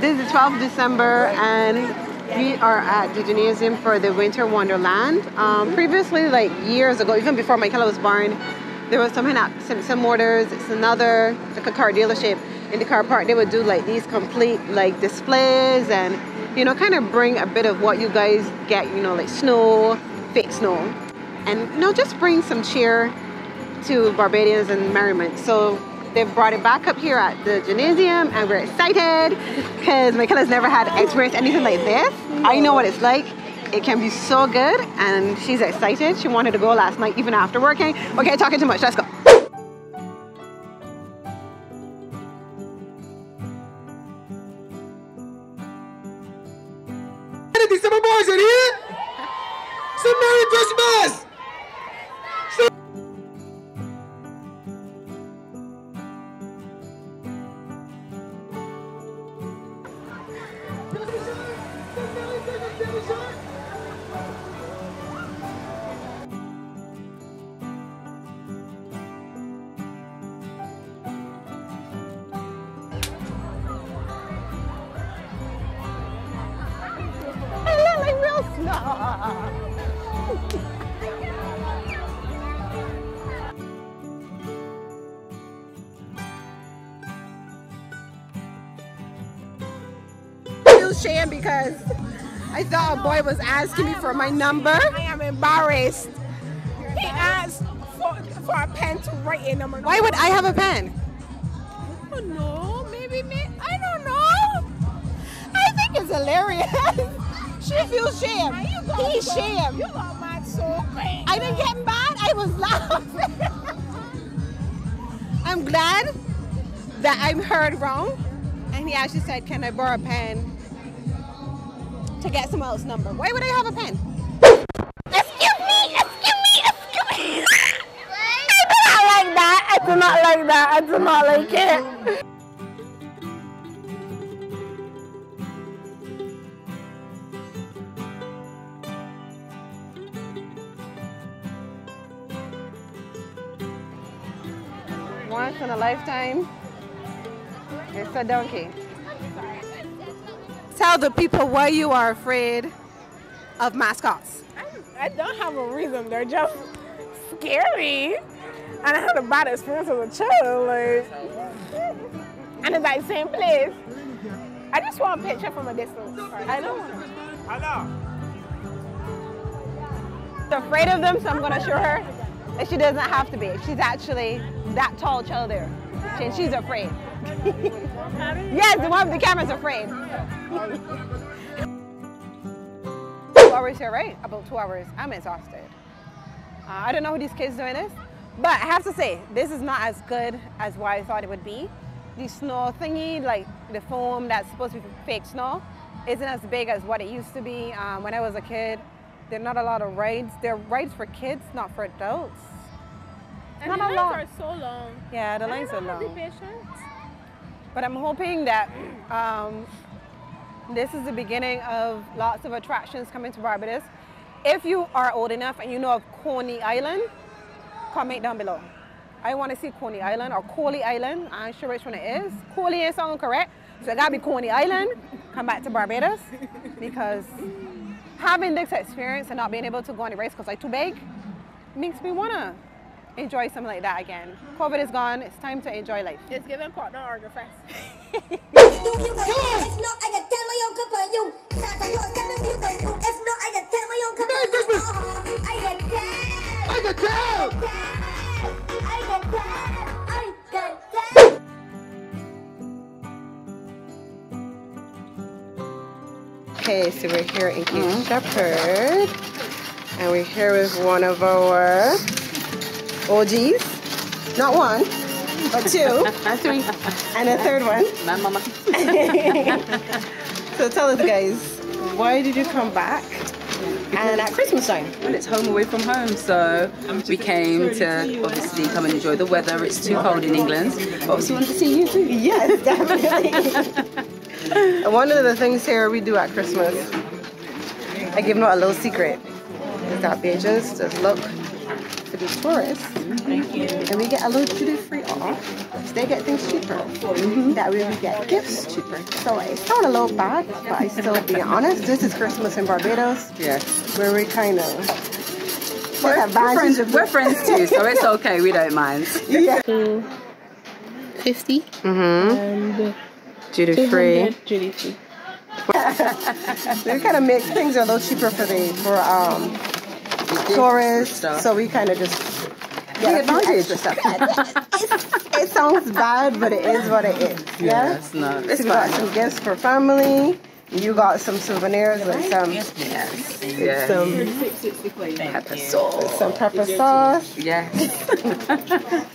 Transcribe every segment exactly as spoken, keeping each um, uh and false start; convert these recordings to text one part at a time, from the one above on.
This is twelfth of December and we are at the gymnasium for the Winter Wonderland. Um, previously, like years ago, even before Michaela was born, there was something at Simpson Motors. It's another like a car dealership. In the car park, they would do like these complete like displays and, you know, kind of bring a bit of what you guys get, you know, like snow, fake snow. And, you know, just bring some cheer to Barbadians and merriment. So they've brought it back up here at the gymnasium and we're excited because Michaela's never had experienced anything like this. I know what it's like. It can be so good and she's excited. She wanted to go last night even after working. Okay, talking too much, let's go. December boys in here. So Merry Christmas. I feel shame because I thought a boy was asking me for my number. I am embarrassed. He asked for, for a pen to write a number. Why would I have a pen? I don't know. Maybe me. I don't know. I think it's hilarious. She feels shame. He shame. You got mad so quick. I didn't get mad. I was laughing. I'm glad that I'm heard wrong. And he actually said, "Can I borrow a pen to get someone else's number?" Why would I have a pen? Excuse me. Excuse me. Excuse me. I do not like that. I do not like that. I do not like it. Once in a lifetime, it's a donkey. Tell the people why you are afraid of mascots. I, I don't have a reason. They're just scary. And I had a bad experience as a child. Like, and it's that same place. I just want a picture from a distance. I don't want to. I'm afraid of them, so I'm going to show her. And she doesn't have to be. She's actually that tall child there. And she's afraid. Yes, the one with the camera's afraid. Two hours here, right? About two hours. I'm exhausted. Uh, I don't know who these kids doing this, but I have to say, this is not as good as what I thought it would be. The snow thingy, like the foam that's supposed to be fake snow, isn't as big as what it used to be um, when I was a kid. There are not a lot of rides. There are rides for kids, not for adults. And not the lines a lot. are so long. Yeah, the I lines are long. But I'm hoping that um, this is the beginning of lots of attractions coming to Barbados. If you are old enough and you know of Coney Island, comment down below. I want to see Coney Island or Coley Island. I'm sure which one it is. Coley ain't sound correct. So it gotta be Coney Island. Come back to Barbados because having this experience and not being able to go on the race because I'm too big makes me wanna enjoy something like that again. COVID is gone, it's time to enjoy life. It's giving partner Arga Fest. Okay, so we're here in Cape mm-hmm. Shepherd, and we're here with one of our O Gs. Not one, but two, three, and a third one. My mama. So tell us, guys, why did you come back? And at Christmas time, well, it's home away from home, so we came to obviously come and enjoy the weather. It's too cold in England, but obviously we wanted to see you too. Yes, definitely. And one of the things here we do at Christmas, I give them a little secret, is that Bajans just look for the tourists. Thank you. And we get a little duty-free off. So they get things cheaper. Mm-hmm. That way we get gifts cheaper. So it's not a low bag, but I still be honest. This is Christmas in Barbados. Yes. Where we kind of... We're, we're, friends, we're friends too, so it's okay. We don't mind. Yeah. So fifty. Mm-hmm. Duty free. Duty free. We kind of make things a little cheaper for the for um tourists, so we kind of just get the advantage or something. It sounds bad, but it is what it is. Yeah. yeah it's not. It's so we got some gifts for family. You got some souvenirs and some, yes, yes. yes. some pepper sauce. Some pepper sauce. Yes.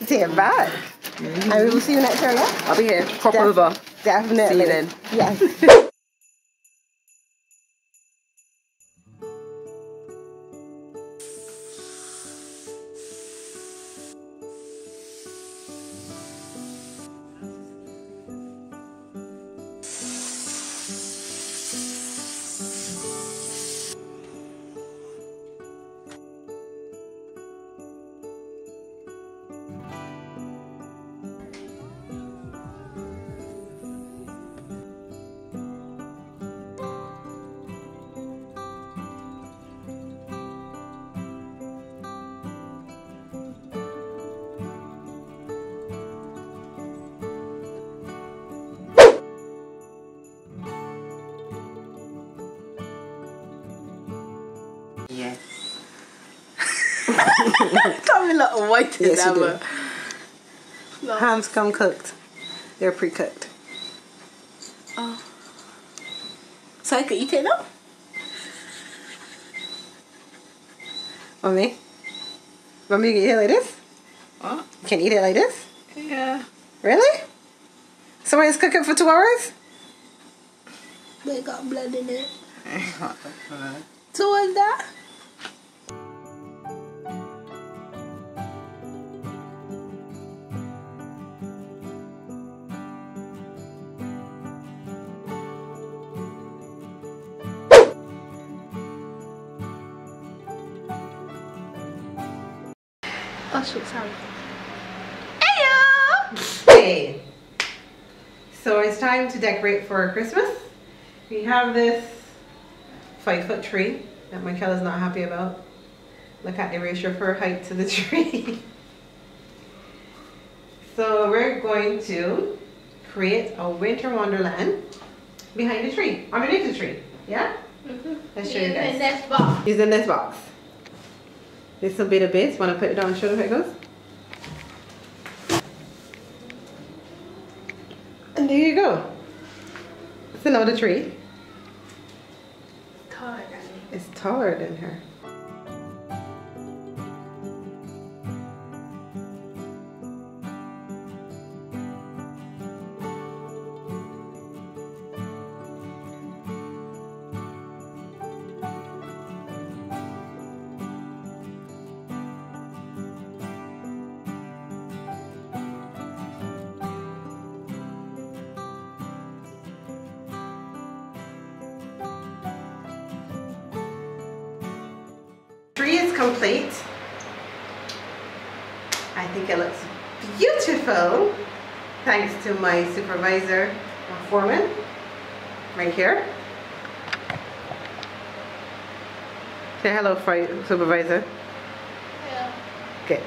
Take it back. Mm-hmm. And we will see you next year. Yeah? I'll be here. Pop De over. Definitely. See you then. Yes. Tell me not white yes, that no. Hams come cooked. They're pre-cooked. Oh. So I could eat it now? Mommy? Mommy, you can eat it like this? What? You can eat it like this? Yeah. Really? Somebody's cooking for two hours? They got blood in it. So what's that? Oh shoot, sorry. Heyo! Hey! So it's time to decorate for Christmas. We have this five foot tree that Michaela's not happy about. Look at the ratio for height to the tree. So we're going to create a winter wonderland behind the tree, underneath the tree. Yeah? Mm-hmm. Let's show you guys. Using this box. Using this box. This will be the base. Want to put it down and show them how it goes? And there you go. It's another tree. It's taller than me. It's taller than her. Complete. I think it looks beautiful thanks to my supervisor and foreman right here. Say hello, supervisor. Yeah. Okay.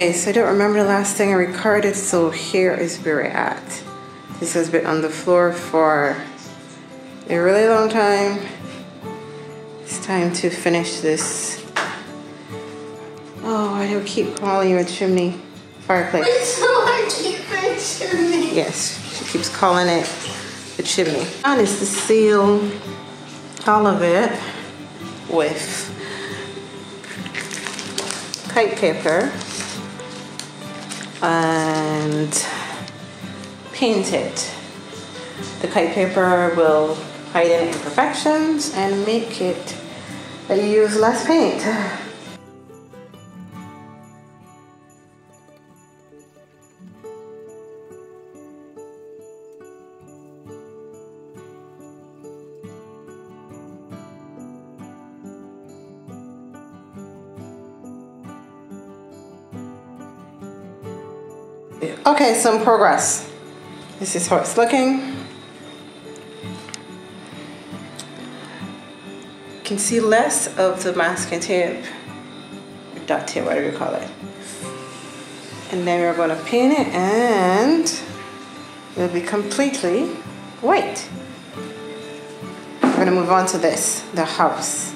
Okay, so I don't remember the last thing I recorded, so here is where we're at. This has been on the floor for a really long time. It's time to finish this. Oh, I do keep calling you a chimney fireplace. Wait, so I keep it chimney. Yes, she keeps calling it a chimney. And it's to seal all of it with kite paper and paint it. The kite paper will hide any imperfections and make it that you use less paint. Okay, some progress. This is how it's looking. You can see less of the masking tape, duct tape, whatever you call it. And then we're gonna paint it and it'll be completely white. We're gonna move on to this, the house.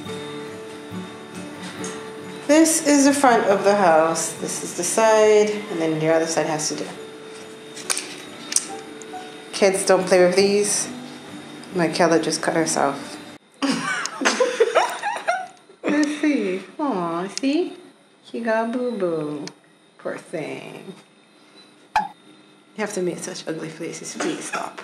This is the front of the house, this is the side, and then the other side has to do. Kids, don't play with these. Michaela just cut herself. Let's see. Aw, see? She got boo-boo. Poor thing. You have to make such ugly faces. Please stop.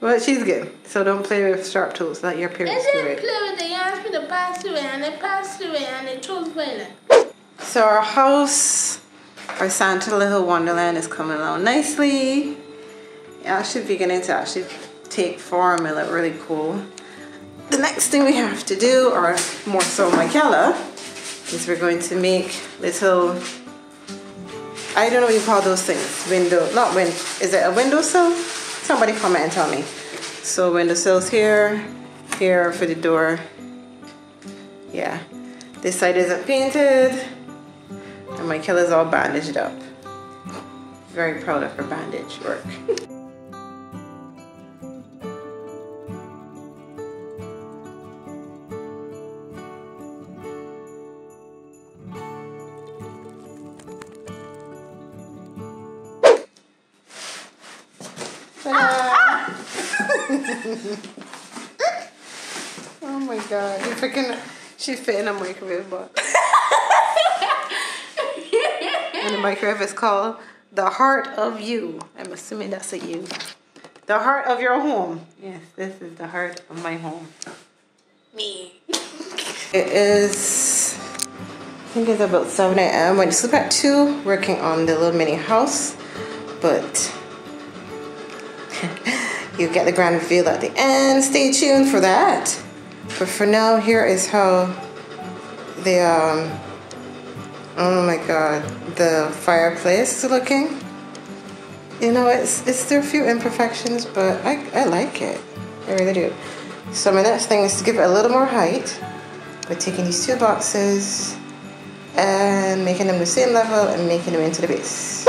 Well, she's good. So don't play with sharp tools. Let your parents do it. They play with the hands with the pass away and they pass away and they chose violent. So our house, our Santa Little Wonderland, is coming along nicely. Actually beginning to actually take form and look really cool. The next thing we have to do, or more so Michaela, is we're going to make little, I don't know what you call those things, window, not window, is it a windowsill? Somebody comment and tell me. So windowsills here, here for the door, yeah. This side isn't painted, and my killer's all bandaged up. Very proud of her bandage work. Oh my god, you're freaking, she's fitting a microwave box. And the microwave is called the heart of you. I'm assuming that's a you. The heart of your home. Yes, this is the heart of my home. Me. It is, I think it's about seven A M Went to sleep at two, working on the little mini house. But you get the grand reveal at the end. Stay tuned for that. But for now, here is how the um, oh my god, the fireplace is looking. You know, it's it's there are a few imperfections, but I I like it. I really do. So my next thing is to give it a little more height by taking these two boxes and making them the same level and making them into the base.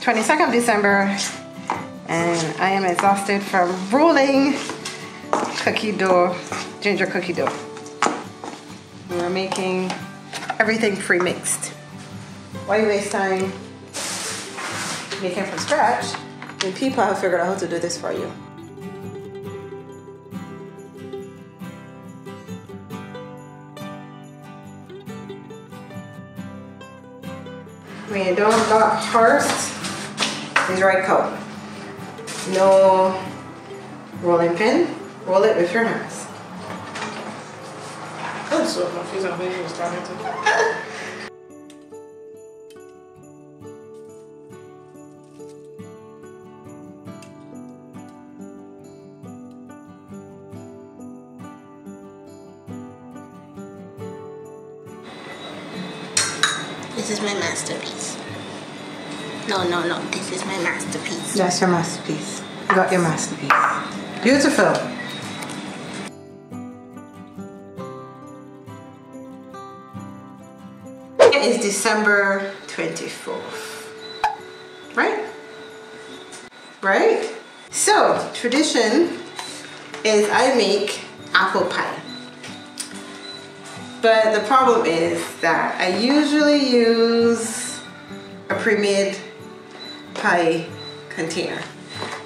twenty-second of December, and I am exhausted from rolling cookie dough, ginger cookie dough. We're making everything pre-mixed. Why waste time making from scratch when people have figured out how to do this for you? When you don't got hearts, is right color. No rolling pin. Roll it with your hands. I'm so confused. I think he was talking to me. This is my masterpiece. No, no, no, this is my masterpiece. That's your masterpiece. You got your masterpiece. Beautiful. It is December twenty-fourth. Right? Right? So, tradition is I make apple pie. But the problem is that I usually use a pre-made pie container.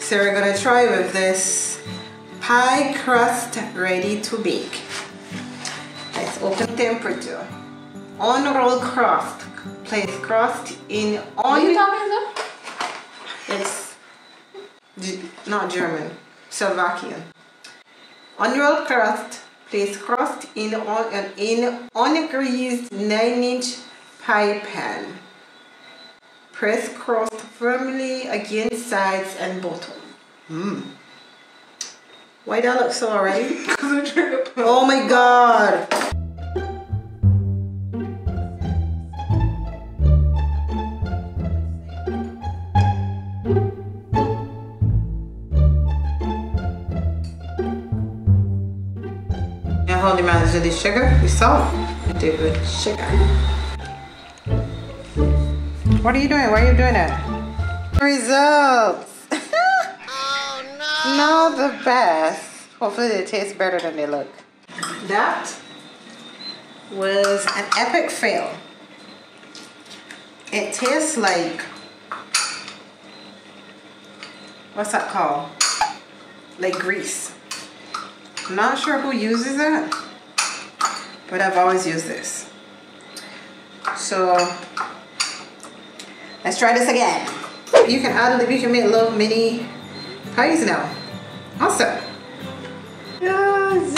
So we're gonna try with this pie crust ready to bake. Let's open temperature. On roll crust. Place crust in on. Are you talking about? It's not German, Slovakian. On roll crust. Place crust in on in ungreased nine inch pie pan. Press crust firmly against sides and bottom. Mm. Why do I look so already? Because I'm trying to put. Oh my god. Now hold your mouth with the sugar, the salt, and do with sugar. What are you doing? Why are you doing that? Results. Not the best. Hopefully they taste better than they look. That was an epic fail. It tastes like, what's that called? Like grease. I'm not sure who uses it, but I've always used this. So let's try this again. You can add, you can make little mini pies now. Awesome. Yes.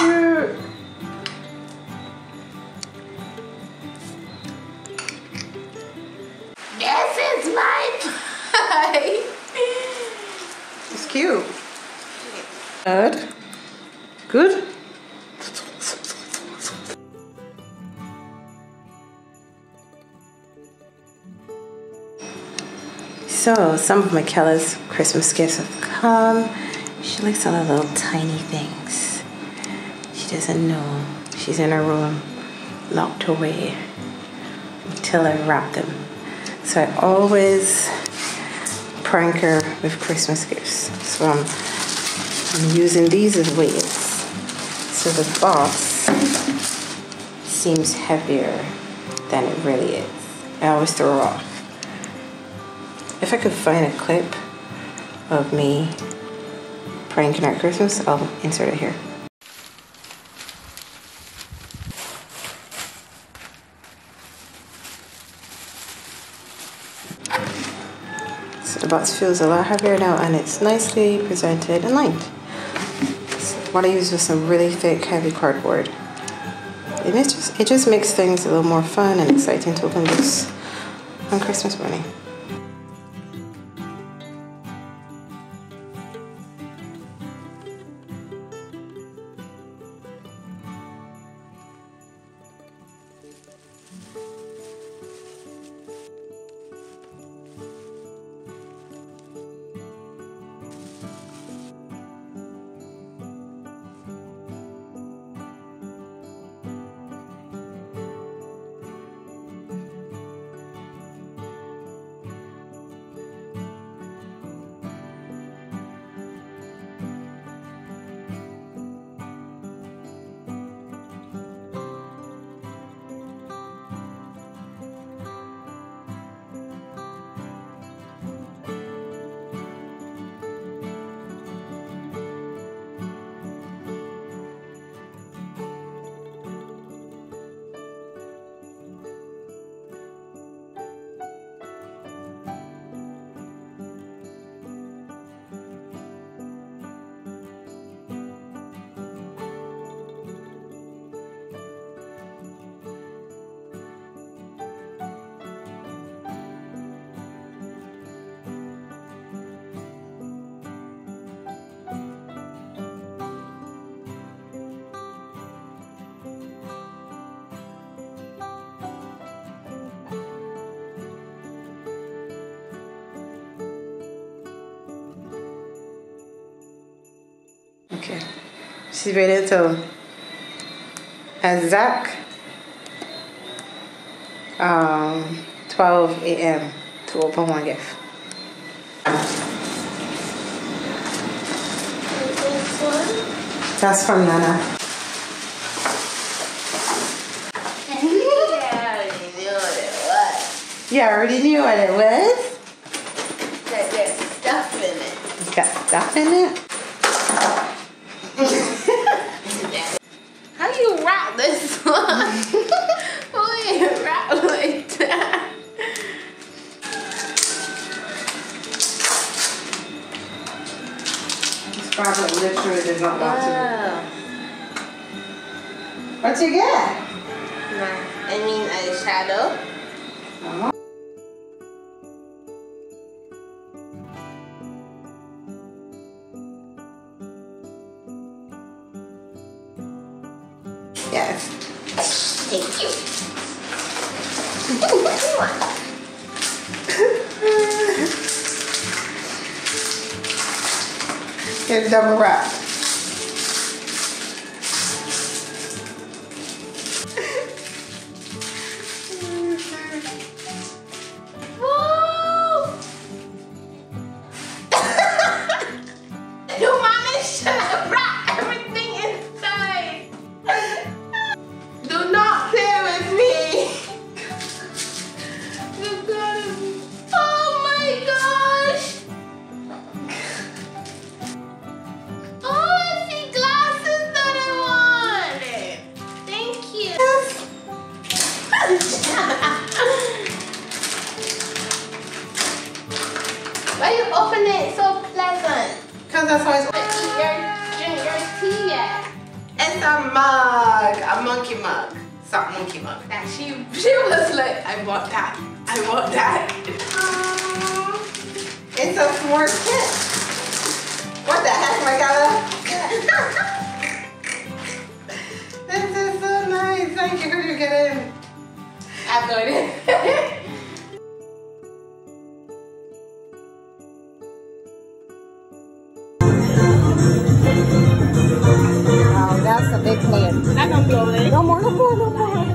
This is my pie. It's cute. Good. Good. So some of Michaela's Christmas gifts have come. She likes all the little tiny things. She doesn't know. She's in her room, locked away until I wrap them. So I always prank her with Christmas gifts. So I'm, I'm using these as weights. So the box seems heavier than it really is. I always throw it off. If I could find a clip of me pranking at Christmas, I'll insert it here. So the box feels a lot heavier now and it's nicely presented and lined. So what I use was some really thick, heavy cardboard. It just, it just makes things a little more fun and exciting to open this on Christmas morning. Okay, she's waiting till and Zach um, twelve A M to open one gift. That's from Nana. Yeah, I already knew what it was. That there's stuff in it. It's got stuff in it. How do you wrap this one? How do you wrap like that? This fabric literally does not want to. Oh. What you get? I mean eyeshadow. Uh-huh. Yeah. Thank you. Ooh, what do you want? Get double wrap. Why you open it so pleasant? Because that's why it's open. Your, drink your tea yet. It's a mug. A monkey mug. It's a monkey mug. That she, she was like, I want that. I want that. Aww. It's a s'more kit. What the heck, Michaela? This is so nice. Thank you for getting it. I have no idea. That's a big plan. I don't blow it. No more, no more, no more.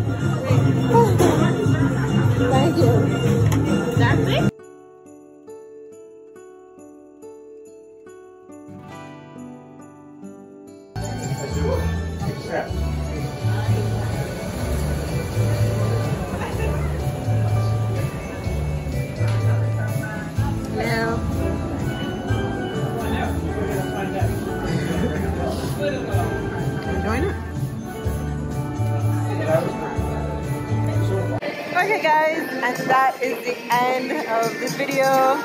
Thank you. That's it? Okay guys, and that is the end of this video.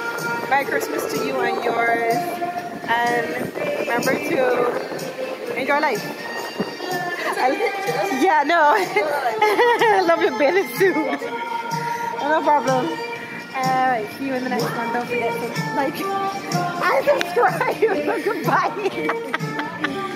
Merry Christmas to you and yours, and remember to enjoy life. I, yeah, no, I love your belly soon. No problem. Alright, see you in the next one. Don't forget to like and subscribe. Goodbye.